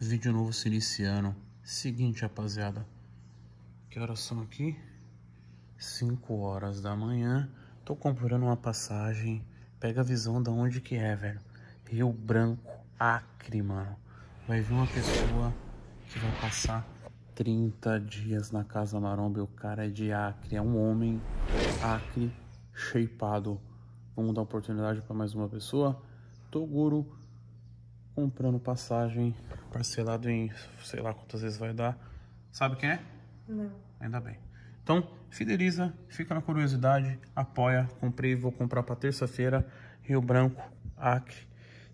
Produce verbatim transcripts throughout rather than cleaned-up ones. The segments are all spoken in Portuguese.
Vídeo novo se iniciando. Seguinte, rapaziada, que horas são aqui? cinco horas da manhã. Tô comprando uma passagem. Pega a visão de onde que é, velho. Rio Branco, Acre, mano. Vai vir uma pessoa que vai passar trinta dias na Casa Maromba. E o cara é de Acre, é um homem Acre shapeado. Vamos dar oportunidade para mais uma pessoa. Toguro, comprando passagem, parcelado em sei lá quantas vezes vai dar. Sabe quem é? Não. Ainda bem. Então, fideliza, fica na curiosidade, apoia. Comprei, vou comprar para terça-feira, Rio Branco, Acre.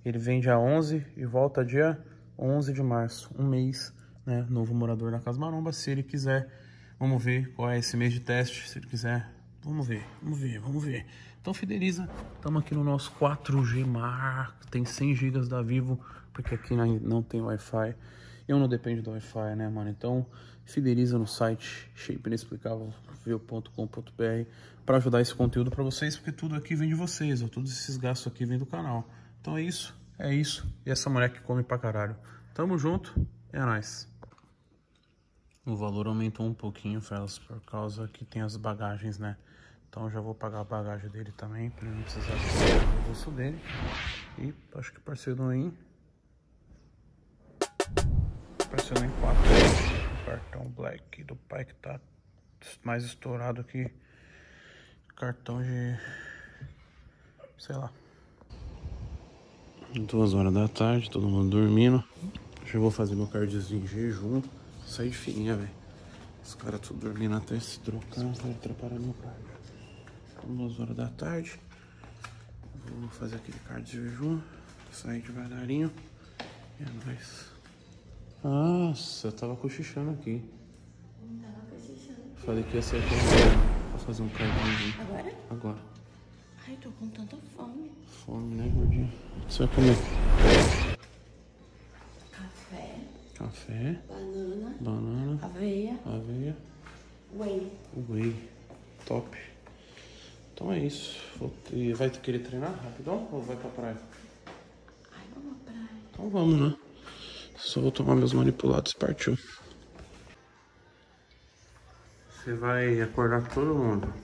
Ele vem dia onze e volta dia onze de março, um mês, né? Novo morador da Casa Maromba, se ele quiser. Vamos ver qual é esse mês de teste, se ele quiser. Vamos ver, vamos ver, vamos ver. Então, fideliza, estamos aqui no nosso quatro G Mark, tem cem gigas da Vivo, porque aqui não tem Wi-Fi. Eu não dependo do Wi-Fi, né, mano? Então, fideliza no site shape inexplicável ponto com ponto br para ajudar esse conteúdo para vocês, porque tudo aqui vem de vocês, ó, todos esses gastos aqui vêm do canal. Então é isso, é isso. E essa mulher que come pra caralho. Tamo junto, é nóis. O valor aumentou um pouquinho, fellas, por causa que tem as bagagens, né? Então já vou pagar a bagagem dele também, pra ele não precisar do bolso dele. E acho que parcelou em... Parcelou em quatro. Cartão Black do pai que tá mais estourado que cartão de... sei lá. Duas horas da tarde, todo mundo dormindo. Hoje eu vou fazer meu cardiozinho em jejum. Saí de fininha, velho. Os caras tudo dormindo até se trocando pra atrapalhar meu cardio. Então, duas horas da tarde. Vou fazer aquele cardio de jejum. Saí devagarinho. E é nóis. Nossa, eu tava cochichando aqui. Não tava cochichando aqui. Falei que ia sair pra fazer um cardiozinho. Agora? Agora. Ai, tô com tanta fome. Fome, né, gordinho? O que você vai comer? Café. Café. Banana. Banana. Aveia. Aveia. Whey. Whey. Top. Então é isso. Vou ter... Vai querer treinar rapidão ou vai pra praia? Ai, vamos pra praia. Então vamos, né? Só vou tomar meus manipulados e partiu. Você vai acordar todo mundo.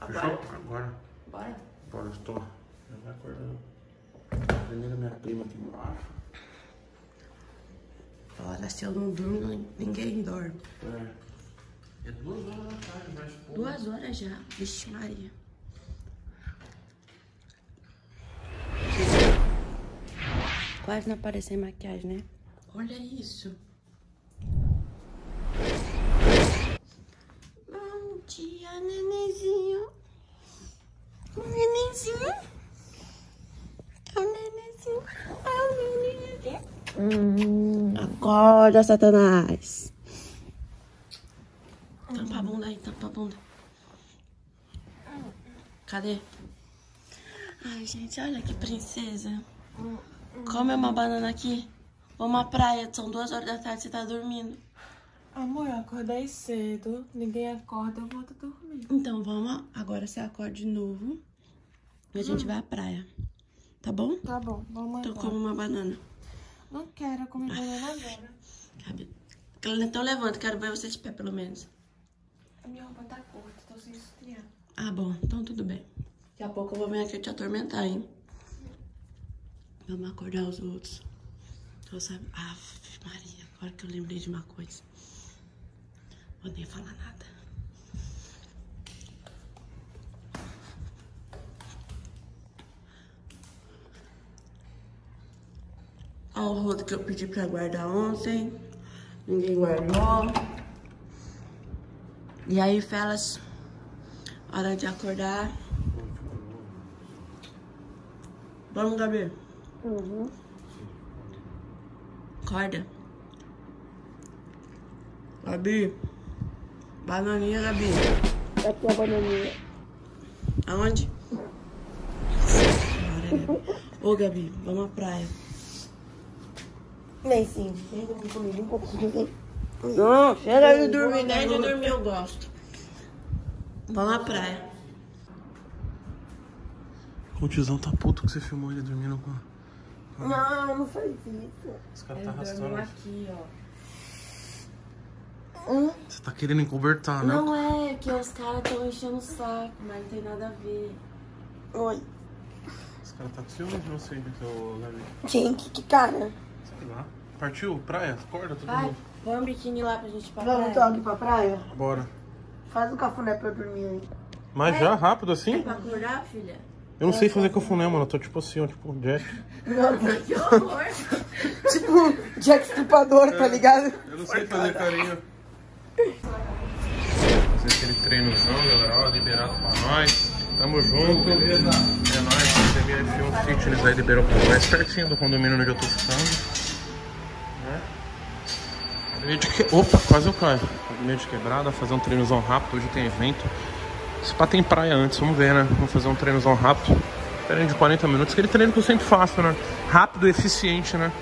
Agora? Fechou? Agora. Bora? Bora, estou. Já vai acordando. Primeiro minha prima aqui embaixo. Bora, se eu não durmo, ninguém dorme. É. É duas horas da tarde, mas pô. Duas horas já, vixe Maria. Quase não apareceu maquiagem, né? Olha isso. Bom dia, nenenzinho. O nenenzinho. É o nenenzinho. É o nenenzinho. Acorda, Satanás. Hum. Tampa a bunda aí, tampa a bunda. Cadê? Ai, gente, olha que princesa. Hum. Come uma banana aqui. Vamos à praia, são duas horas da tarde, você tá dormindo. Amor, eu acordei cedo. Ninguém acorda, eu volto a dormir. Então vamos, agora você acorda de novo. E a gente hum. vai à praia. Tá bom? Tá bom, vamos então, agora. Então come uma banana. Não quero comer banana agora. Então levanta, quero ver você de pé pelo menos. A minha roupa tá curta, tô sem sutiã. Ah bom, então tudo bem. Daqui a pouco eu vou vir aqui te atormentar, hein? Vamos acordar os outros. Então, sabe... Ah, Maria, agora que eu lembrei de uma coisa. Vou nem falar nada. Olha o rodo que eu pedi pra guardar ontem. Ninguém guardou. E aí, fellas, hora de acordar. Vamos, Gabi. Uhum. Acorda, Gabi. Bananinha, Gabi. É a tua bananinha. Aonde? Ô, Gabi, vamos à praia. Vem sim. Vem comigo um pouquinho. Não, chega de dormir. Nem de dormir eu gosto. Vamos à praia. O tiozão tá puto que você filmou ele dormindo com... Não, não faz isso. Os caras tá arrastando aqui, ó. Hum? Você tá querendo encobertar, né? Não é, que os caras estão enchendo o saco, mas não tem nada a ver. Oi. Os caras tá com ciúme de você, seu Gabi. Quem? Que, que cara? Sei lá. Partiu? Praia? Acorda todo mundo. Vamos um biquíni lá pra gente ir pra praia. Vamos então aqui pra praia? Bora. Faz um cafuné pra dormir aí. Mas é, já? Rápido assim? É pra acordar, filha? Eu não é sei fazer cafuné, mano. Eu tô tipo assim, ó, tipo Jack. Não, que horror. Tipo Jack Estripador, é, tá ligado? Eu não sei fazer carinho. Fazer aquele treinozão, galera. Ó, liberado pra nós. Tamo junto. É nóis. A Academia F um Fitness aí liberou pra nós. Pertinho do condomínio onde eu tô ficando. Né? Opa, quase eu caio. Meio de quebrada, fazer um treinozão rápido. Hoje tem evento. Se pá, tem praia antes, vamos ver, né? Vamos fazer um treinozão rápido. Treino de quarenta minutos, aquele treino que eu sempre faço, né? Rápido e eficiente, né?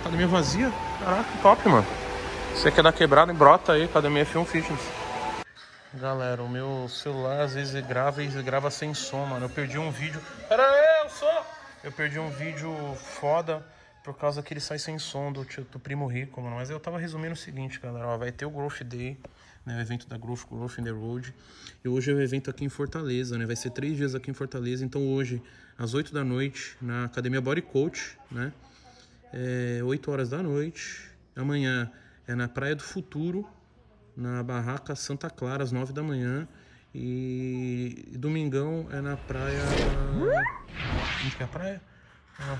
Academia vazia, caraca, top, mano. Você quer dar quebrada, brota aí, Academia F um Fitness. Galera, o meu celular às vezes grava e grava sem som, mano. Eu perdi um vídeo... Pera aí, eu sou... Eu perdi um vídeo foda por causa que ele sai sem som do, do Primo Rico, mano. Mas eu tava resumindo o seguinte, galera, ó, vai ter o Growth Day... Né, o evento da Growth, Growth in the Road. E hoje é o evento aqui em Fortaleza, né? Vai ser três dias aqui em Fortaleza. Então hoje, às oito da noite, na Academia Body Coach, né? É oito horas da noite. Amanhã é na Praia do Futuro, na Barraca Santa Clara, às nove da manhã. E, e domingão é na praia... Onde que é a praia? Ah,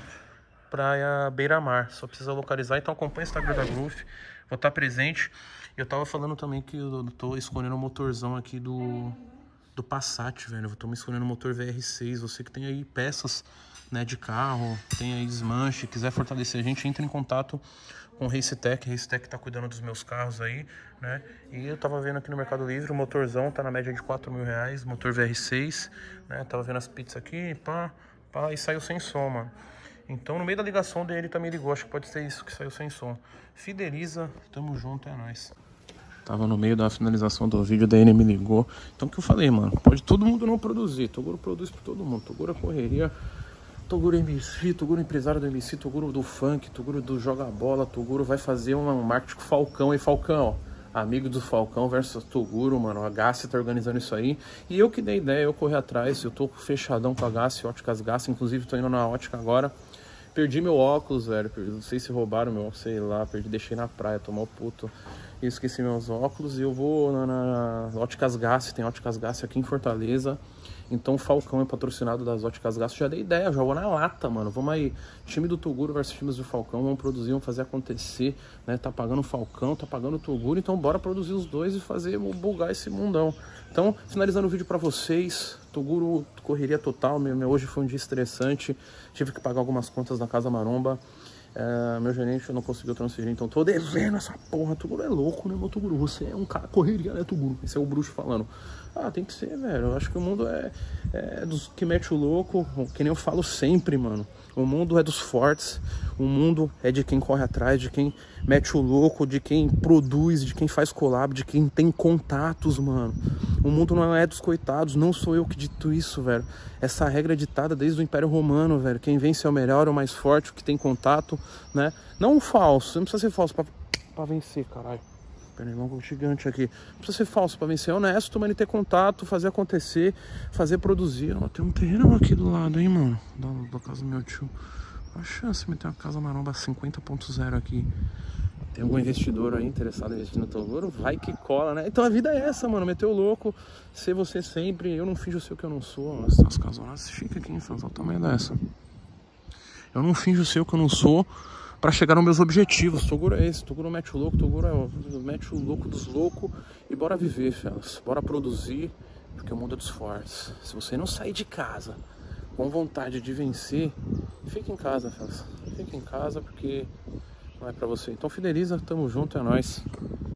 Praia Beira Mar. Só precisa localizar. Então acompanha o Instagram da Grufe. Vou estar presente. Eu tava falando também que eu tô escolhendo o motorzão aqui do, do Passat, velho. Eu tô me escolhendo o motor V R seis. Você que tem aí peças, né, de carro, tem aí desmanche, quiser fortalecer a gente, entra em contato com o Racetech. Racetech tá cuidando dos meus carros aí, né? E eu tava vendo aqui no Mercado Livre, o motorzão tá na média de quatro mil reais, motor V R seis, né? Tava vendo as pizzas aqui, pá, pá, e saiu sem som, mano. Então, no meio da ligação dele, também ligou. Acho que pode ser isso que saiu sem som. Fideliza, tamo junto, é nóis. Tava no meio da finalização do vídeo, daí ele me ligou. Então o que eu falei, mano, pode todo mundo não produzir. Toguro produz pra todo mundo. Toguro é correria, Toguro M C, Toguro empresário do M C, Toguro do funk, Toguro do joga bola, Toguro vai fazer um, um marketing com Falcão. E Falcão, ó, amigo do Falcão versus Toguro, mano, a Gassi tá organizando isso aí. E eu que dei ideia, eu corri atrás, eu tô fechadão com a Gassi, Óticas Gás, inclusive tô indo na ótica agora. Perdi meu óculos, velho, não sei se roubaram meu óculos, sei lá, perdi, deixei na praia, tomou puto. E esqueci meus óculos e eu vou na, na Óticas Gás, tem Óticas Gás aqui em Fortaleza. Então o Falcão é patrocinado das Óticas Gás, já dei ideia, já vou na lata, mano. Vamos aí, time do Toguro versus times do Falcão, vamos produzir, vamos fazer acontecer, né? Tá pagando o Falcão, tá pagando o Toguro, então bora produzir os dois e fazer, bugar esse mundão. Então, finalizando o vídeo pra vocês, Toguro, correria total, meu, meu, hoje foi um dia estressante, tive que pagar algumas contas na Casa Maromba. É, meu gerente não conseguiu transferir, então tô devendo essa porra. Toguro é louco, né, meu Toguro? Você é um cara correria, né, Toguro? Esse é o bruxo falando. Ah, tem que ser, velho. Eu acho que o mundo é, é dos que mete o louco, que nem eu falo sempre, mano. O mundo é dos fortes, o mundo é de quem corre atrás, de quem mete o louco, de quem produz, de quem faz collab, de quem tem contatos, mano. O mundo não é dos coitados, não sou eu que dito isso, velho. Essa regra é ditada desde o Império Romano, velho. Quem vence é o melhor, é o mais forte, o que tem contato, né? Não o falso, você não precisa ser falso pra, pra vencer, caralho. Peraí, um gigante aqui. Não precisa ser falso pra vencer, é honesto, mas ele ter contato, fazer acontecer, fazer produzir. Ó, tem um terreno aqui do lado, hein, mano? Da, da casa do meu tio. Uma chance de meter uma Casa Maromba cinquenta ponto zero aqui. Tem algum investidor aí interessado em investir no Toguro? Vai que cola, né? Então a vida é essa, mano. Meteu louco, ser você sempre. Eu não finjo ser o que eu não sou. Nossa, as casonas ficam aqui, hein, Franz? Olha o tamanho dessa. Eu não finjo ser o que eu não sou. Pra chegar nos meus objetivos, Toguro é esse, Toguro mete o louco, Toguro é o, mete o louco dos loucos e bora viver, fellas, bora produzir, porque o mundo é dos fortes. Se você não sair de casa com vontade de vencer, fica em casa, fellas, fica em casa porque não é pra você. Então fideliza, tamo junto, é nóis.